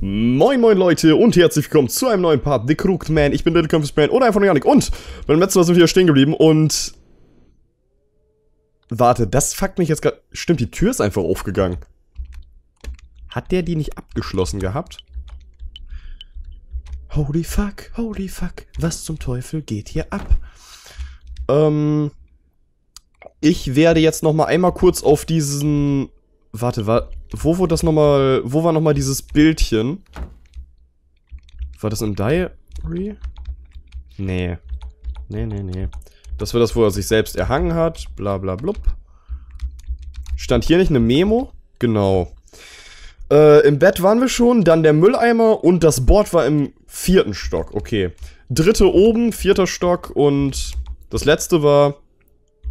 Moin moin Leute und herzlich willkommen zu einem neuen Part The Crooked Man. Ich bin LittleConfusedBrain oder einfach nur Janik und beim letzten Mal sind wir hier stehen geblieben und... Warte, das fuckt mich jetzt gerade... Stimmt, die Tür ist einfach aufgegangen. Hat der die nicht abgeschlossen gehabt? Holy fuck, was zum Teufel geht hier ab? Ich werde jetzt nochmal einmal kurz auf diesen... Warte, wo wurde das nochmal... Wo war nochmal dieses Bildchen? War das im Diary? Nee. Nee. Das war das, wo er sich selbst erhangen hat. Bla bla blub. Stand hier nicht eine Memo? Genau. Im Bett waren wir schon, dann der Mülleimer und das Board war im 4. Stock. Okay. 3. oben, 4. Stock und das letzte war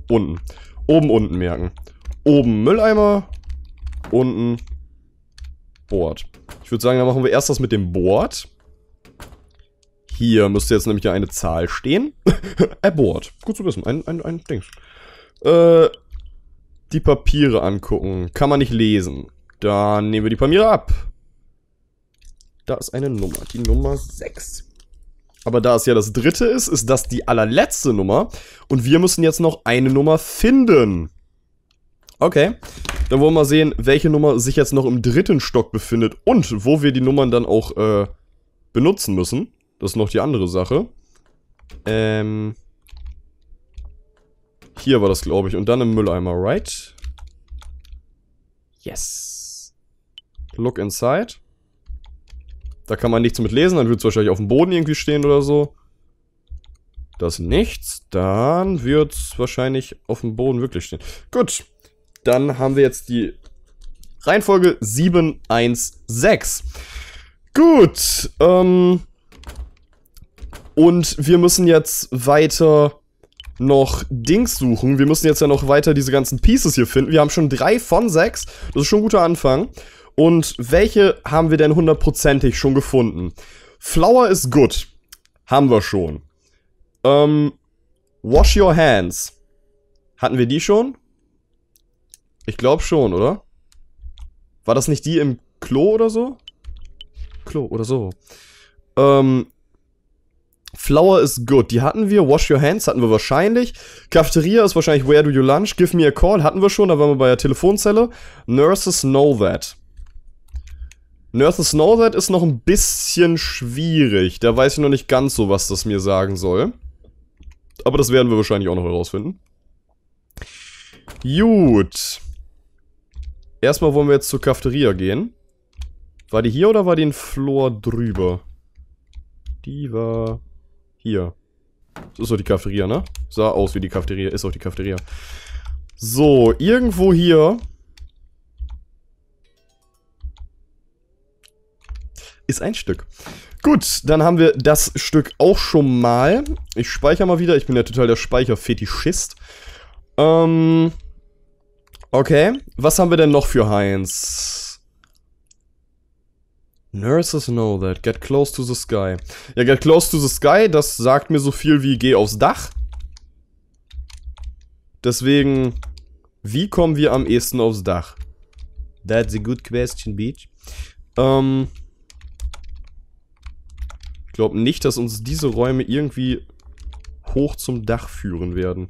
unten. Oben, unten merken. Oben Mülleimer... Unten Board. Ich würde sagen, dann machen wir erst das mit dem Board. Hier müsste jetzt nämlich eine Zahl stehen. A Board. Gut zu wissen. Ein Ding. Die Papiere angucken. Kann man nicht lesen. Dann nehmen wir die Papiere ab. Da ist eine Nummer. Die Nummer 6. Aber da es ja das dritte ist, ist das die allerletzte Nummer. Und wir müssen jetzt noch eine Nummer finden. Okay. Dann wollen wir mal sehen, welche Nummer sich jetzt noch im 3. Stock befindet und wo wir die Nummern dann auch benutzen müssen. Das ist noch die andere Sache. Hier war das, glaube ich. Und dann im Mülleimer, right? Yes. Look inside. Da kann man nichts mit lesen. Dann wird es wahrscheinlich auf dem Boden irgendwie stehen oder so. Das ist nichts. Dann wird es wahrscheinlich auf dem Boden wirklich stehen. Gut. Dann haben wir jetzt die Reihenfolge 716. Gut. Und wir müssen jetzt weiter noch Dings suchen. Wir müssen jetzt ja noch weiter diese ganzen Pieces hier finden. Wir haben schon 3 von 6. Das ist schon ein guter Anfang. Und welche haben wir denn hundertprozentig schon gefunden? Flower is good. Haben wir schon. Wash your hands. Hatten wir die schon? Ich glaube schon, oder? War das nicht die im Klo oder so? Klo oder so. Flour is good. Die hatten wir. Wash your hands hatten wir wahrscheinlich. Cafeteria ist wahrscheinlich where do you lunch? Give me a call. Hatten wir schon. Da waren wir bei der Telefonzelle. Nurses know that. Nurses know that ist noch ein bisschen schwierig. Da weiß ich noch nicht ganz so, was das mir sagen soll. Aber das werden wir wahrscheinlich auch noch herausfinden. Gut. Erstmal wollen wir jetzt zur Cafeteria gehen. War die hier oder war die ein Floor drüber? Die war hier. Das ist doch die Cafeteria, ne? Sah aus wie die Cafeteria. Ist auch die Cafeteria. So, irgendwo hier... ist ein Stück. Gut, dann haben wir das Stück auch schon mal. Ich speichere mal wieder. Ich bin ja total der Speicherfetischist. Okay, was haben wir denn noch für Heinz? Nurses know that. Get close to the sky. Ja, get close to the sky, das sagt mir so viel wie geh aufs Dach. Deswegen, wie kommen wir am ehesten aufs Dach? That's a good question, bitch. Ich glaube nicht, dass uns diese Räume irgendwie hoch zum Dach führen werden.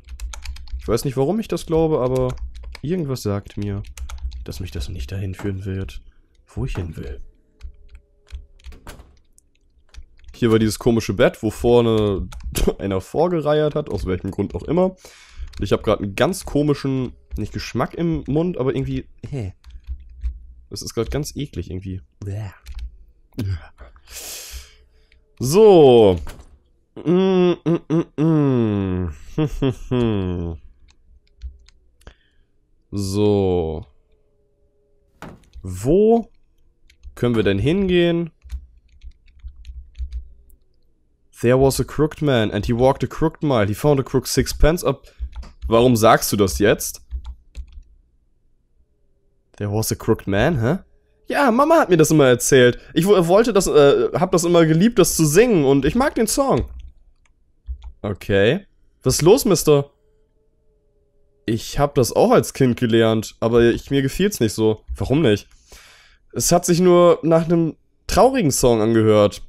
Ich weiß nicht, warum ich das glaube, aber... irgendwas sagt mir, dass mich das nicht dahin führen wird, wo ich hin will. Hier war dieses komische Bett, wo vorne einer vorgereiert hat, aus welchem Grund auch immer. Und ich habe gerade einen ganz komischen, nicht Geschmack im Mund, aber irgendwie... Das ist gerade ganz eklig irgendwie. So. So. Wo können wir denn hingehen? There was a crooked man and he walked a crooked mile. He found a crooked sixpence up. Warum sagst du das jetzt? There was a crooked man, hä? Ja, Mama hat mir das immer erzählt. Ich wollte das, hab das immer geliebt, das zu singen und ich mag den Song. Okay. Was ist los, Mister? Ich habe das auch als Kind gelernt, aber mir gefiel's nicht so. Warum nicht? Es hat sich nur nach einem traurigen Song angehört.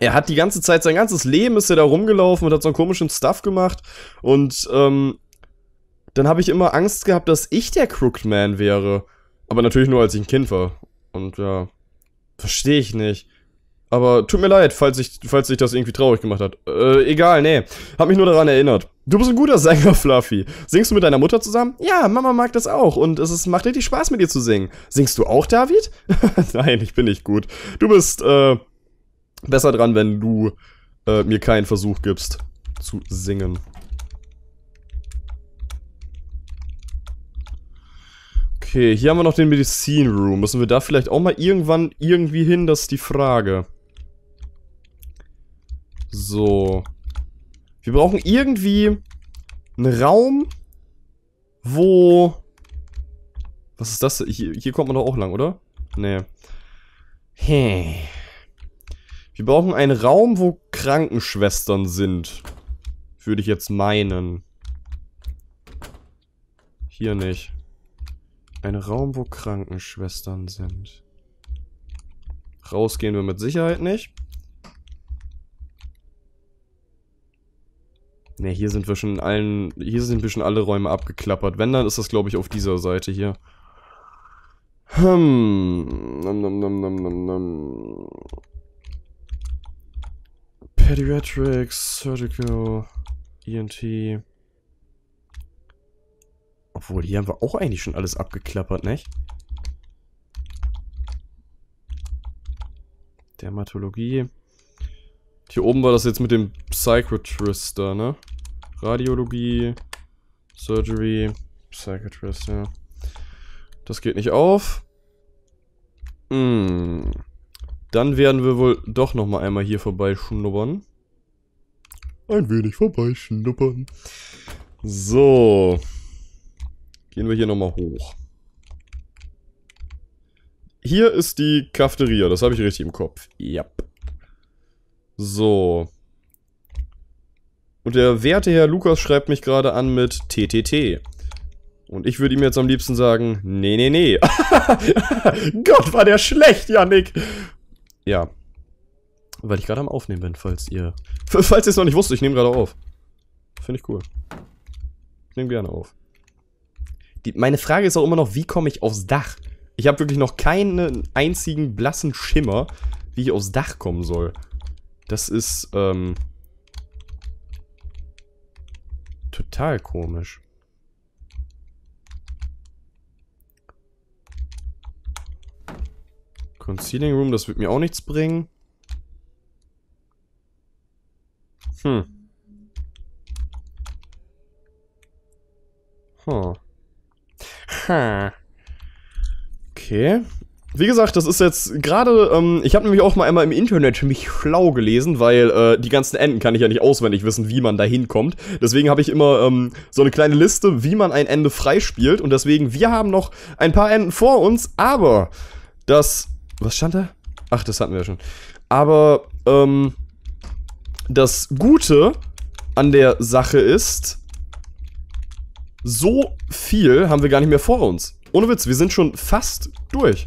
Er hat die ganze Zeit, sein ganzes Leben ist er da rumgelaufen und hat so einen komischen Stuff gemacht. Und dann habe ich immer Angst gehabt, dass ich der Crooked Man wäre. Aber natürlich nur, als ich ein Kind war. Und ja, verstehe ich nicht. Aber tut mir leid, falls ich das irgendwie traurig gemacht hat. Egal, nee. Hab mich nur daran erinnert. Du bist ein guter Sänger, Fluffy. Singst du mit deiner Mutter zusammen? Ja, Mama mag das auch und es macht richtig Spaß, mit dir zu singen. Singst du auch, David? Nein, ich bin nicht gut. Du bist besser dran, wenn du mir keinen Versuch gibst zu singen. Okay, hier haben wir noch den Medizin Room. Müssen wir da vielleicht auch mal irgendwann irgendwie hin? Das ist die Frage. So. Wir brauchen irgendwie einen Raum, wo... Was ist das? Hier kommt man doch auch lang, oder? Nee. Hey. Wir brauchen einen Raum, wo Krankenschwestern sind. Würde ich jetzt meinen. Hier nicht. Ein Raum, wo Krankenschwestern sind. Rausgehen wir mit Sicherheit nicht. Ne, hier sind wir schon in allen. Hier sind wir schon alle Räume abgeklappert. Wenn, dann ist das, glaube ich, auf dieser Seite hier. Pediatrics, Surgical, ENT. Obwohl, hier haben wir auch eigentlich schon alles abgeklappert, nicht? Dermatologie. Hier oben war das jetzt mit dem Psychiatrist da, ne? Radiologie, Surgery, Psychiatrist, ja. Das geht nicht auf. Hm. Dann werden wir wohl doch nochmal einmal hier vorbeischnuppern. Ein wenig vorbeischnuppern. So. Gehen wir hier nochmal hoch. Hier ist die Cafeteria, das habe ich richtig im Kopf. Ja. So. Und der werte Herr Lukas schreibt mich gerade an mit TTT. Und ich würde ihm jetzt am liebsten sagen, nee, nee, nee. Gott, war der schlecht, Janik. Ja. Weil ich gerade am Aufnehmen bin, falls ihr es noch nicht wusstet, ich nehme gerade auf. Finde ich cool. Ich nehme gerne auf. Meine Frage ist auch immer noch, wie komme ich aufs Dach? Ich habe wirklich noch keinen einzigen blassen Schimmer, wie ich aufs Dach kommen soll. Das ist, total komisch. Concealing Room, das wird mir auch nichts bringen. Hm. Huh. Okay. Wie gesagt, das ist jetzt gerade, ich habe nämlich auch mal einmal im Internet mich schlau gelesen, weil die ganzen Enden kann ich ja nicht auswendig wissen, wie man da hinkommt. Deswegen habe ich immer so eine kleine Liste, wie man ein Ende freispielt. Und deswegen, wir haben noch ein paar Enden vor uns, aber das... Was stand da? Ach, das hatten wir ja schon. Aber das Gute an der Sache ist... So viel haben wir gar nicht mehr vor uns. Ohne Witz, wir sind schon fast durch.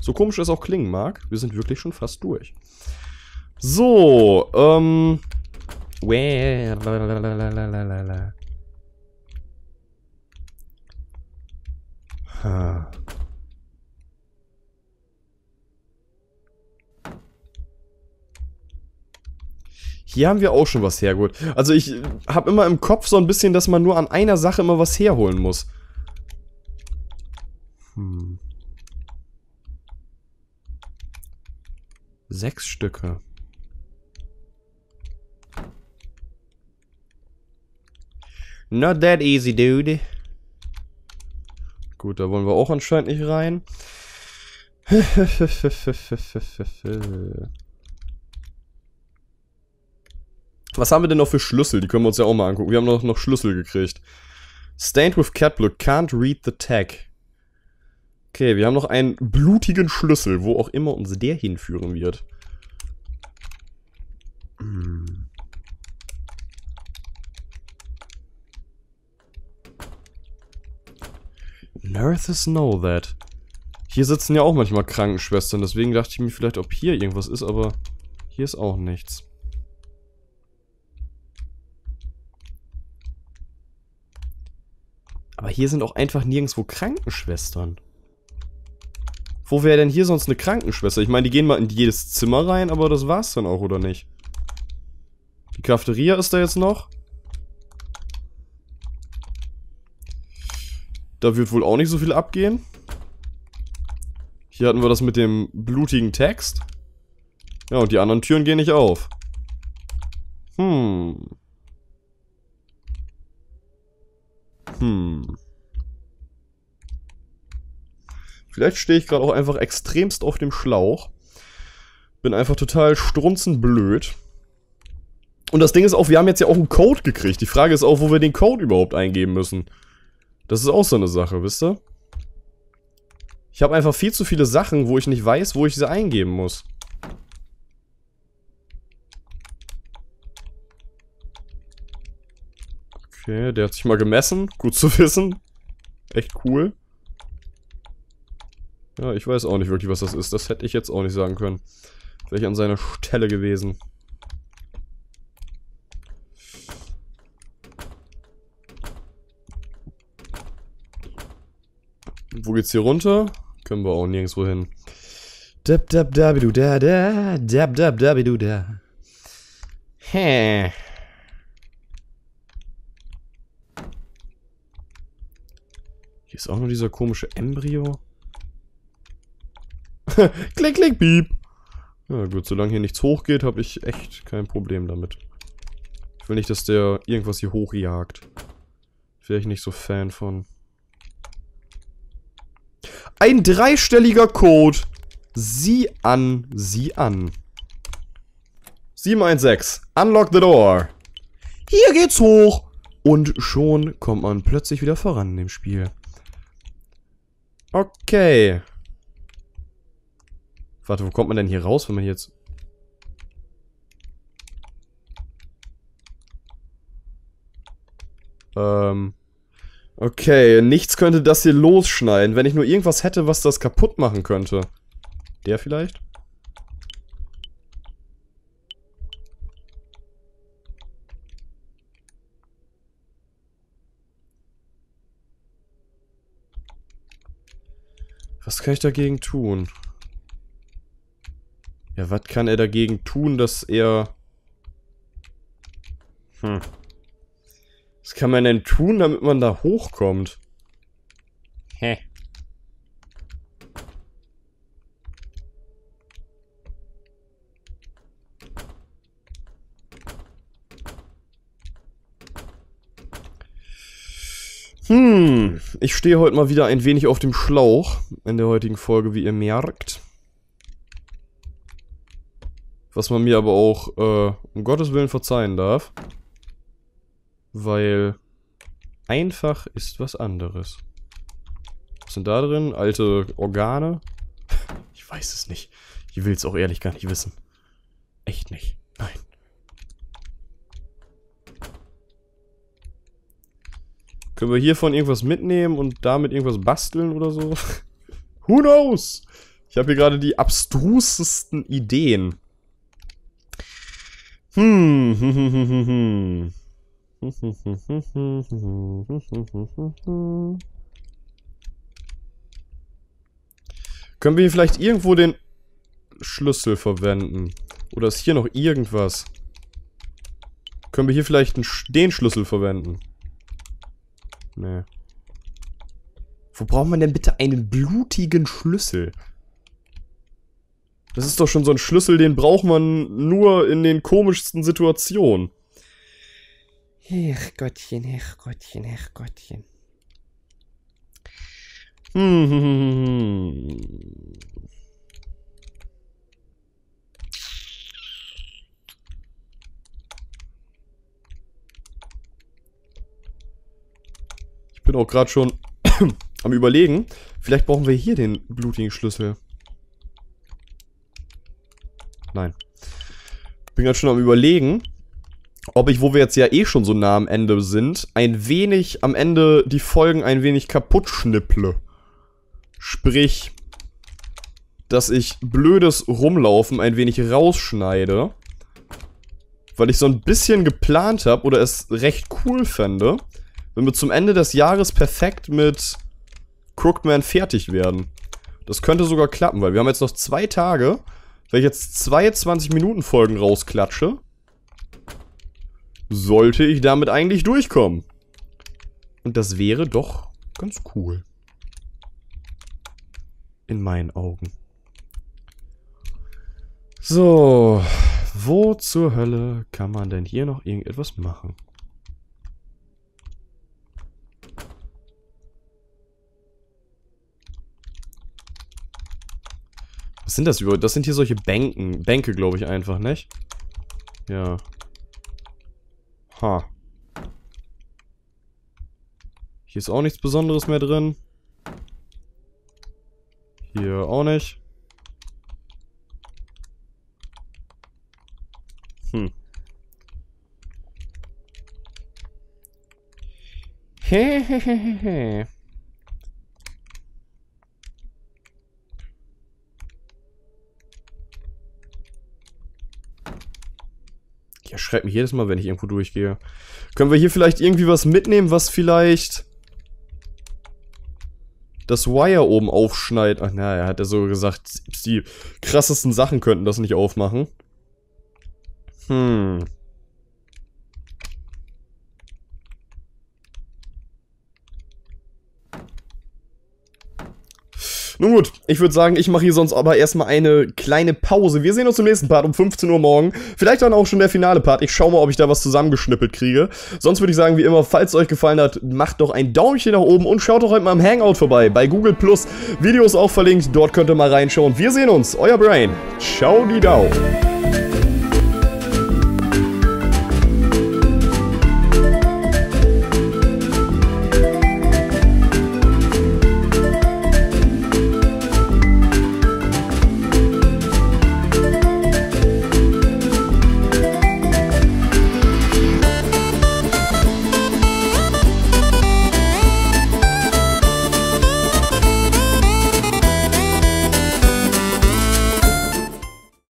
So komisch es auch klingen mag, wir sind wirklich schon fast durch. So, Hier haben wir auch schon was hergeholt. Also ich habe immer im Kopf so ein bisschen, dass man nur an einer Sache immer was herholen muss. Hm. 6 Stücke. Not that easy, dude. Gut, da wollen wir auch anscheinend nicht rein. Was haben wir denn noch für Schlüssel? Die können wir uns ja auch mal angucken. Wir haben noch Schlüssel gekriegt. Stained with cat blood. Can't read the tag. Okay, wir haben noch einen blutigen Schlüssel, wo auch immer uns der hinführen wird. Hm. Nurses know that. Hier sitzen ja auch manchmal Krankenschwestern, deswegen dachte ich mir vielleicht, ob hier irgendwas ist, aber hier ist auch nichts. Aber hier sind auch einfach nirgendwo Krankenschwestern. Wo wäre denn hier sonst eine Krankenschwester? Ich meine, die gehen mal in jedes Zimmer rein, aber das war's dann auch, oder nicht? Die Cafeteria ist da jetzt noch. Da wird wohl auch nicht so viel abgehen. Hier hatten wir das mit dem blutigen Text. Ja, und die anderen Türen gehen nicht auf. Vielleicht stehe ich gerade auch einfach extremst auf dem Schlauch. Bin einfach total strunzenblöd. Und das Ding ist auch, wir haben jetzt ja auch einen Code gekriegt. Die Frage ist auch, wo wir den Code überhaupt eingeben müssen. Das ist auch so eine Sache, wisst ihr? Ich habe einfach viel zu viele Sachen, wo ich nicht weiß, wo ich sie eingeben muss. Okay, der hat sich mal gemessen. Gut zu wissen. Echt cool. Ja, ich weiß auch nicht wirklich, was das ist. Das hätte ich jetzt auch nicht sagen können. Wäre ich an seiner Stelle gewesen. Wo geht's hier runter? Können wir auch nirgendwo hin. Dab dab dabidu da da. Dab dab dabidu da. Hä? Hier ist auch nur dieser komische Embryo. Klick, klick, piep. Ja gut, solange hier nichts hochgeht, habe ich echt kein Problem damit. Ich will nicht, dass der irgendwas hier hochjagt. Wäre ich nicht so Fan von. Ein dreistelliger Code. Sieh an, sieh an. 716. Unlock the door. Hier geht's hoch. Und schon kommt man plötzlich wieder voran in dem Spiel. Okay. Warte, wo kommt man denn hier raus, wenn man jetzt... Okay, nichts könnte das hier losschneiden. Wenn ich nur irgendwas hätte, was das kaputt machen könnte. Der vielleicht? Was kann ich dagegen tun? Ja, was kann er dagegen tun, dass er... Was kann man denn tun, damit man da hochkommt? Hä? Ich stehe heute mal wieder ein wenig auf dem Schlauch in der heutigen Folge, wie ihr merkt. Was man mir aber auch, um Gottes Willen verzeihen darf. Weil einfach ist was anderes. Was sind da drin? Alte Organe? Ich weiß es nicht. Ich will es auch ehrlich gar nicht wissen. Echt nicht. Nein. Können wir hiervon irgendwas mitnehmen und damit irgendwas basteln oder so? Who knows? Ich habe hier gerade die abstrusesten Ideen. Können wir hier vielleicht irgendwo den Schlüssel verwenden? Oder ist hier noch irgendwas? Können wir hier vielleicht den Schlüssel verwenden? Nee. Wo braucht man denn bitte einen blutigen Schlüssel? Das ist doch schon so ein Schlüssel, den braucht man nur in den komischsten Situationen. Ach Gottchen, ach Gottchen, ach Gottchen. Ich bin auch gerade schon am Überlegen. Vielleicht brauchen wir hier den blutigen Schlüssel. Nein. Bin gerade schon am Überlegen, ob ich, wo wir jetzt ja eh schon so nah am Ende sind, ein wenig am Ende die Folgen ein wenig kaputt schnipple. Sprich, dass ich blödes Rumlaufen ein wenig rausschneide, weil ich so ein bisschen geplant habe oder es recht cool fände, wenn wir zum Ende des Jahres perfekt mit Crooked Man fertig werden. Das könnte sogar klappen, weil wir haben jetzt noch 2 Tage. Wenn ich jetzt 2 20-Minuten-Folgen rausklatsche, sollte ich damit eigentlich durchkommen. Und das wäre doch ganz cool. In meinen Augen. So, wo zur Hölle kann man denn hier noch irgendetwas machen? Was sind das überhaupt? Das sind hier solche Bänke, glaube ich, einfach, nicht? Ja. Ha. Hier ist auch nichts Besonderes mehr drin. Hier auch nicht. Hm. Hehehehe. Ich erschrecke mich jedes Mal, wenn ich irgendwo durchgehe. Können wir hier vielleicht irgendwie was mitnehmen, was vielleicht das Wire oben aufschneidet? Ach naja, hat er so gesagt, die krassesten Sachen könnten das nicht aufmachen. Hm. Nun gut, ich würde sagen, ich mache hier sonst aber erstmal eine kleine Pause. Wir sehen uns im nächsten Part um 15 Uhr morgen. Vielleicht dann auch schon der finale Part. Ich schaue mal, ob ich da was zusammengeschnippelt kriege. Sonst würde ich sagen, wie immer, falls es euch gefallen hat, macht doch ein Daumenchen nach oben und schaut doch heute mal im Hangout vorbei. Bei Google Plus. Videos auch verlinkt. Dort könnt ihr mal reinschauen. Wir sehen uns. Euer Brain. Ciao, die Dau.